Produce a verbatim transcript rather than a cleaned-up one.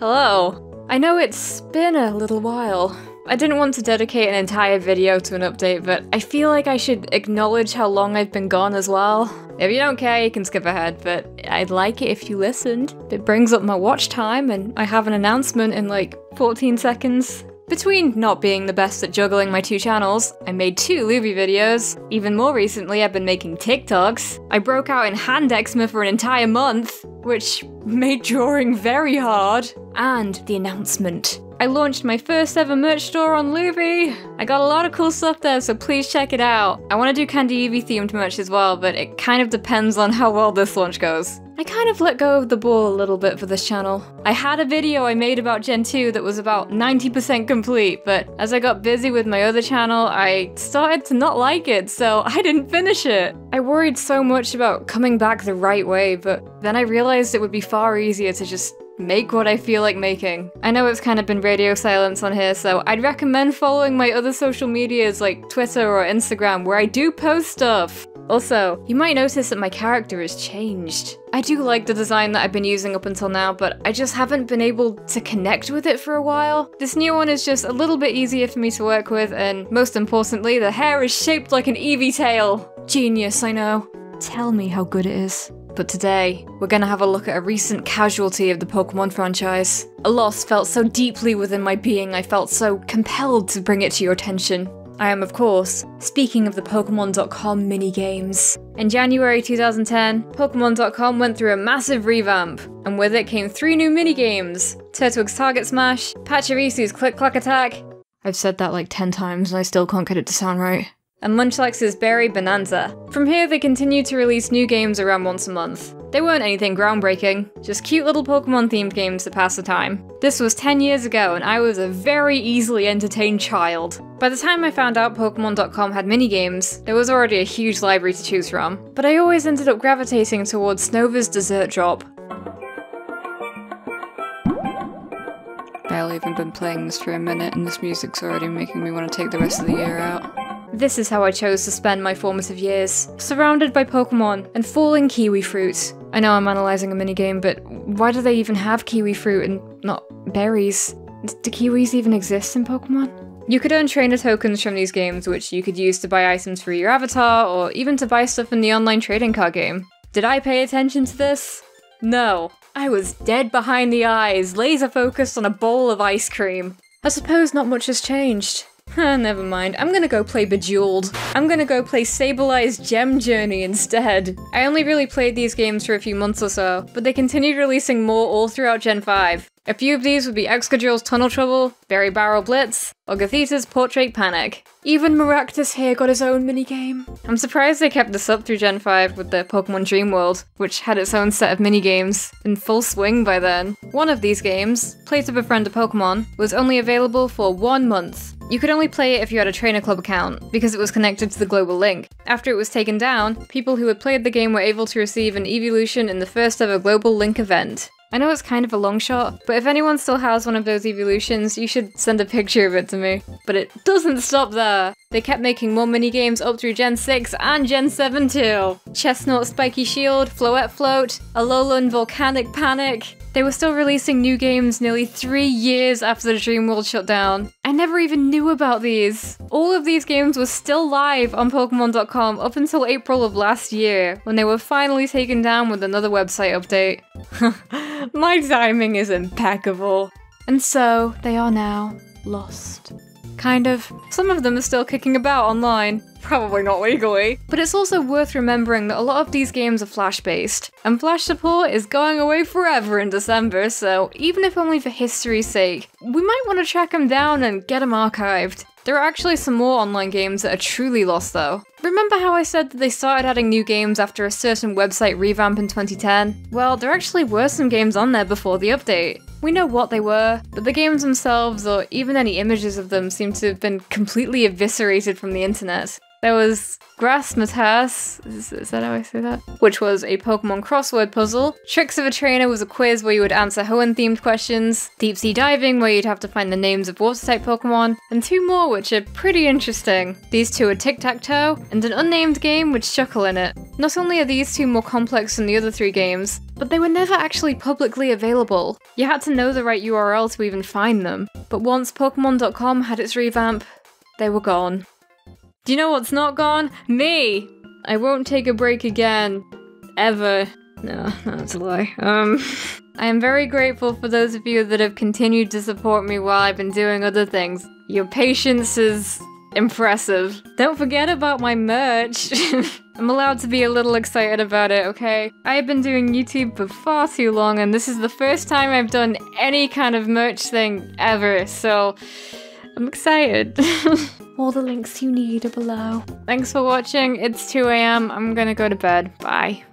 Hello. I know it's been a little while. I didn't want to dedicate an entire video to an update, but I feel like I should acknowledge how long I've been gone as well. If you don't care, you can skip ahead, but I'd like it if you listened. It brings up my watch time, and I have an announcement in like fourteen seconds. Between not being the best at juggling my two channels, I made two Luvie videos. Even more recently, I've been making TikToks. I broke out in hand eczema for an entire month, which made drawing very hard. And the announcement. I launched my first ever merch store on Luvie. I got a lot of cool stuff there, so please check it out. I want to do Candy Eevee themed merch as well, but it kind of depends on how well this launch goes. I kind of let go of the ball a little bit for this channel. I had a video I made about Gen two that was about ninety percent complete, but as I got busy with my other channel, I started to not like it, so I didn't finish it. I worried so much about coming back the right way, but then I realized it would be far easier to just make what I feel like making. I know it's kind of been radio silence on here, so I'd recommend following my other social medias like Twitter or Instagram where I do post stuff. Also, you might notice that my character has changed. I do like the design that I've been using up until now, but I just haven't been able to connect with it for a while. This new one is just a little bit easier for me to work with, and most importantly, the hair is shaped like an Eevee tail. Genius, I know. Tell me how good it is. But today, we're gonna have a look at a recent casualty of the Pokemon franchise. A loss felt so deeply within my being, I felt so compelled to bring it to your attention. I am, of course, speaking of the Pokemon dot com minigames. In January two thousand ten, Pokemon dot com went through a massive revamp, and with it came three new minigames: Turtwig's Target Smash, Pachirisu's Click Clack Attack — I've said that like ten times and I still can't get it to sound right — and Munchlax's Berry Bonanza. From here, they continued to release new games around once a month. They weren't anything groundbreaking, just cute little Pokemon-themed games to pass the time. This was ten years ago, and I was a very easily entertained child. By the time I found out Pokemon dot com had minigames, there was already a huge library to choose from, but I always ended up gravitating towards Nova's Dessert Drop. Barely even been playing this for a minute, and this music's already making me want to take the rest of the year out. This is how I chose to spend my formative years, surrounded by Pokemon and falling kiwi fruit. I know I'm analysing a minigame, but why do they even have kiwi fruit and not berries? Do kiwis even exist in Pokemon? You could earn trainer tokens from these games, which you could use to buy items for your avatar, or even to buy stuff in the online trading card game. Did I pay attention to this? No. I was dead behind the eyes, laser focused on a bowl of ice cream. I suppose not much has changed. Huh, never mind. I'm gonna go play Bejeweled. I'm gonna go play Stableye's Gem Journey instead. I only really played these games for a few months or so, but they continued releasing more all throughout Gen five. A few of these would be Excadrill's Tunnel Trouble, Berry Barrel Blitz, or Gothita's Portrait Panic. Even Maractus here got his own minigame. I'm surprised they kept this up through Gen five with their Pokemon Dream World, which had its own set of minigames, in full swing by then. One of these games, Play to Befriend a Pokemon, was only available for one month. You could only play it if you had a Trainer Club account, because it was connected to the Global Link. After it was taken down, people who had played the game were able to receive an Eeveelution in the first ever Global Link event. I know it's kind of a long shot, but if anyone still has one of those Eeveelutions, you should send a picture of it to me. But it doesn't stop there! They kept making more minigames up through Gen six and Gen seven too! Chestnut Spiky Shield, Floette Float, Alolan Volcanic Panic. They were still releasing new games nearly three years after the Dream World shut down. I never even knew about these. All of these games were still live on Pokemon dot com up until April of last year, when they were finally taken down with another website update. My timing is impeccable. And so, they are now lost. Kind of. Some of them are still kicking about online. Probably not legally. But it's also worth remembering that a lot of these games are Flash-based, and Flash support is going away forever in December, so even if only for history's sake, we might want to track them down and get them archived. There are actually some more online games that are truly lost though. Remember how I said that they started adding new games after a certain website revamp in twenty ten? Well, there actually were some games on there before the update. We know what they were, but the games themselves, or even any images of them, seem to have been completely eviscerated from the internet. There was Grassmatass, is, is that how I say that? Which was a Pokemon crossword puzzle. Tricks of a Trainer was a quiz where you would answer Hoenn-themed questions. Deep Sea Diving, where you'd have to find the names of water-type Pokemon. And two more, which are pretty interesting. These two are Tic-Tac-Toe, and an unnamed game with Shuckle in it. Not only are these two more complex than the other three games, but they were never actually publicly available. You had to know the right U R L to even find them. But once Pokemon dot com had its revamp, they were gone. Do you know what's not gone? Me! I won't take a break again. Ever. No, that's a lie. Um, I am very grateful for those of you that have continued to support me while I've been doing other things. Your patience is impressive. Don't forget about my merch. I'm allowed to be a little excited about it, okay? I've been doing YouTube for far too long, and this is the first time I've done any kind of merch thing ever, so I'm excited. All the links you need are below. Thanks for watching, it's two A M, I'm gonna go to bed, bye.